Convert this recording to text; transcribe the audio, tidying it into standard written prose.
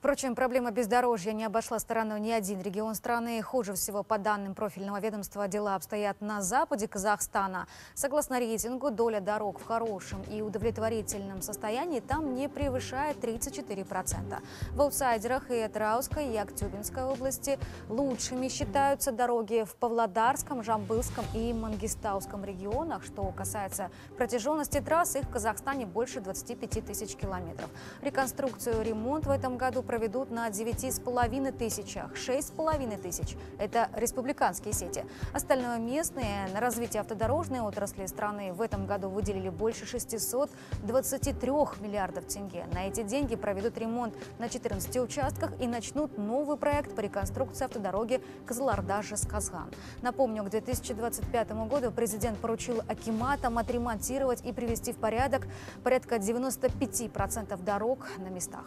Впрочем, проблема бездорожья не обошла стороной ни один регион страны. Хуже всего, по данным профильного ведомства, дела обстоят на западе Казахстана. Согласно рейтингу, доля дорог в хорошем и удовлетворительном состоянии там не превышает 34%. В аутсайдерах и Атырауской, и Актюбинской области лучшими считаются дороги в Павлодарском, Жамбылском и Мангистауском регионах. Что касается протяженности трасс, их в Казахстане больше 25 тысяч километров. Реконструкцию и ремонт в этом году проведут на 9,5 тысячах, 6,5 тысяч – это республиканские сети. Остальное местные. На развитие автодорожной отрасли страны в этом году выделили больше 623 миллиардов тенге. На эти деньги проведут ремонт на 14 участках и начнут новый проект по реконструкции автодороги Кызылорда-Жезказган. Напомню, к 2025 году президент поручил акиматам отремонтировать и привести в порядок порядка 95% дорог на местах.